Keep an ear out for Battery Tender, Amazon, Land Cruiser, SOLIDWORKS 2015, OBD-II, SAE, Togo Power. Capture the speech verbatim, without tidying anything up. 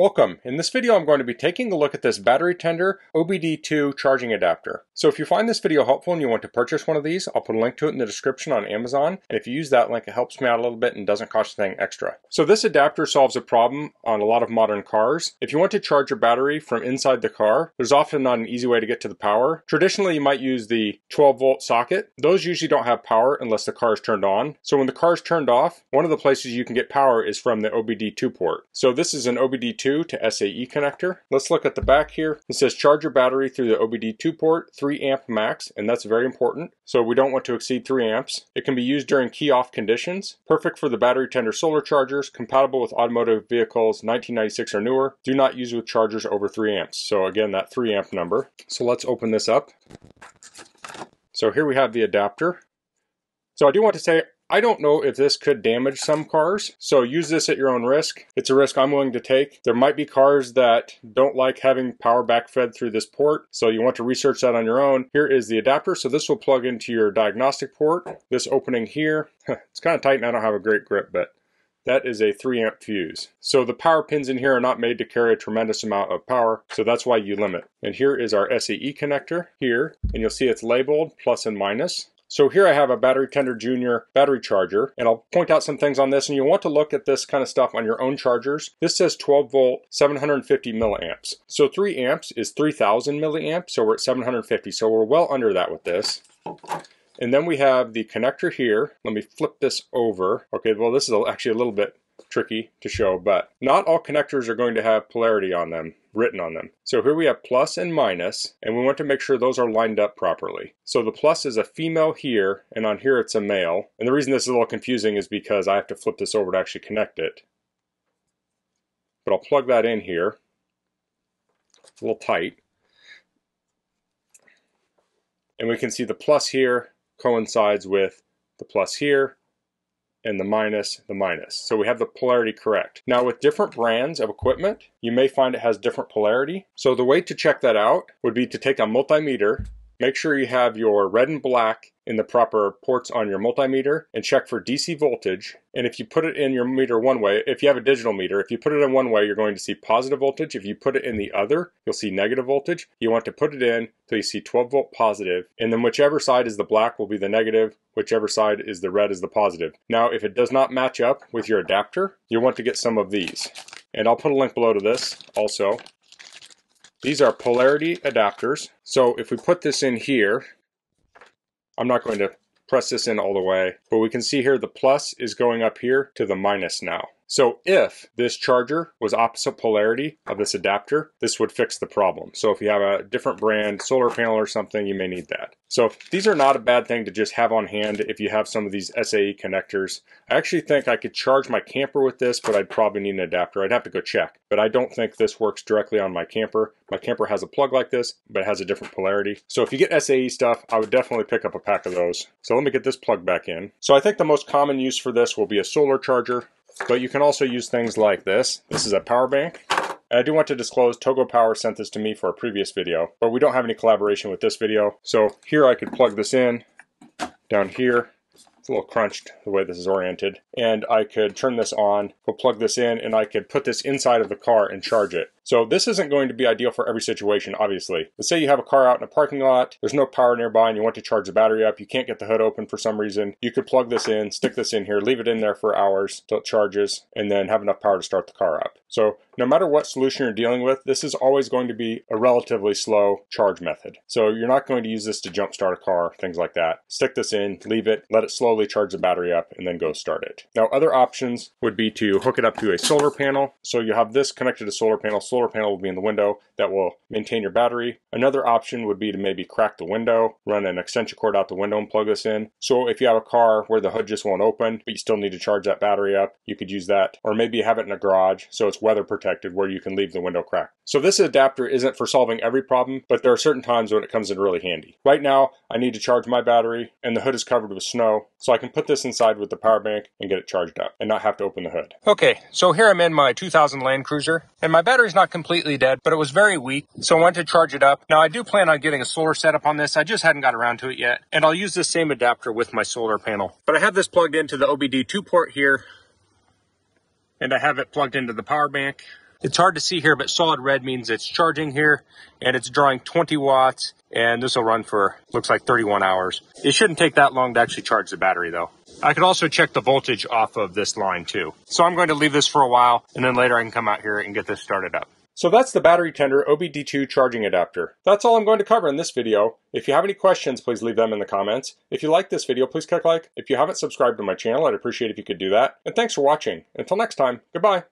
Welcome. In this video I'm going to be taking a look at this Battery Tender O B D two charging adapter. So if you find this video helpful and you want to purchase one of these, I'll put a link to it in the description on Amazon, and if you use that link it helps me out a little bit and doesn't cost anything extra. So this adapter solves a problem on a lot of modern cars. If you want to charge your battery from inside the car, there's often not an easy way to get to the power. Traditionally you might use the twelve volt socket. Those usually don't have power unless the car is turned on. So when the car is turned off, one of the places you can get power is from the O B D two port. So this is an O B D two to S A E connector. Let's look at the back here. It says charge your battery through the O B D two port, three amp max, and that's very important. So we don't want to exceed three amps. It can be used during key off conditions. Perfect for the Battery Tender solar chargers, compatible with automotive vehicles nineteen ninety-six or newer. Do not use with chargers over three amps. So again, that three amp number. So let's open this up. So here we have the adapter. So I do want to say I don't know if this could damage some cars, so use this at your own risk. It's a risk I'm willing to take. There might be cars that don't like having power backfed through this port, so you want to research that on your own. Here is the adapter, so this will plug into your diagnostic port. This opening here, it's kind of tight and I don't have a great grip, but that is a three amp fuse. So the power pins in here are not made to carry a tremendous amount of power, so that's why you limit. And here is our S A E connector here, and you'll see it's labeled plus and minus. So here I have a Battery Tender Junior battery charger, and I'll point out some things on this, and you'll want to look at this kind of stuff on your own chargers. This says twelve volt, seven hundred fifty milliamps. So three amps is three thousand milliamps, so we're at seven hundred fifty, so we're well under that with this. And then we have the connector here. Let me flip this over. Okay, well this is actually a little bit tricky to show, but not all connectors are going to have polarity on them, written on them. So here we have plus and minus, and we want to make sure those are lined up properly. So the plus is a female here, and on here it's a male. And the reason this is a little confusing is because I have to flip this over to actually connect it. But I'll plug that in here. It's a little tight. And we can see the plus here coincides with the plus here, and the minus, the minus. So we have the polarity correct. Now with different brands of equipment, you may find it has different polarity. So the way to check that out would be to take a multimeter, make sure you have your red and black in the proper ports on your multimeter, and check for D C voltage. And if you put it in your meter one way, if you have a digital meter, if you put it in one way, you're going to see positive voltage. If you put it in the other, you'll see negative voltage. You want to put it in till you see twelve volt positive, and then whichever side is the black will be the negative, whichever side is the red is the positive. Now, if it does not match up with your adapter, you'll want to get some of these. And I'll put a link below to this also. These are polarity adapters. So if we put this in here, I'm not going to press this in all the way, but we can see here the plus is going up here to the minus now. So if this charger was opposite polarity of this adapter, this would fix the problem. So if you have a different brand solar panel or something, you may need that. So these are not a bad thing to just have on hand if you have some of these S A E connectors. I actually think I could charge my camper with this, but I'd probably need an adapter. I'd have to go check, but I don't think this works directly on my camper. My camper has a plug like this, but it has a different polarity. So if you get S A E stuff, I would definitely pick up a pack of those. So let me get this plug back in. So I think the most common use for this will be a solar charger, but you can also use things like this. This is a power bank. And I do want to disclose Togo Power sent this to me for a previous video, but we don't have any collaboration with this video. So here I could plug this in down here. It's a little crunched the way this is oriented. And I could turn this on, we'll plug this in, and I could put this inside of the car and charge it. So this isn't going to be ideal for every situation, obviously. Let's say you have a car out in a parking lot, there's no power nearby and you want to charge the battery up, you can't get the hood open for some reason. You could plug this in, stick this in here, leave it in there for hours till it charges, and then have enough power to start the car up. So no matter what solution you're dealing with, this is always going to be a relatively slow charge method. So you're not going to use this to jump start a car, things like that. Stick this in, leave it, let it slowly charge the battery up, and then go start it. Now other options would be to hook it up to a solar panel. So you have this connected to solar panel, solar Solar panel will be in the window that will maintain your battery. Another option would be to maybe crack the window, run an extension cord out the window and plug this in. So if you have a car where the hood just won't open, but you still need to charge that battery up, you could use that. Or maybe have it in a garage so it's weather protected where you can leave the window cracked. So this adapter isn't for solving every problem, but there are certain times when it comes in really handy. Right now, I need to charge my battery and the hood is covered with snow, so I can put this inside with the power bank and get it charged up and not have to open the hood. Okay, so here I'm in my two thousand Land Cruiser and my battery's not completely dead, but it was very weak, so I wanted to charge it up. Now I do plan on getting a solar setup on this, I just hadn't got around to it yet, and I'll use this same adapter with my solar panel. But I have this plugged into the O B D two port here, and I have it plugged into the power bank, It's hard to see here, but solid red means it's charging here, and it's drawing twenty watts, and this will run for, looks like thirty-one hours. It shouldn't take that long to actually charge the battery though. I could also check the voltage off of this line too. So I'm going to leave this for a while, and then later I can come out here and get this started up. So that's the Battery Tender O B D two charging adapter. That's all I'm going to cover in this video. If you have any questions, please leave them in the comments. If you like this video, please click like. If you haven't subscribed to my channel, I'd appreciate it if you could do that. And thanks for watching. Until next time, goodbye.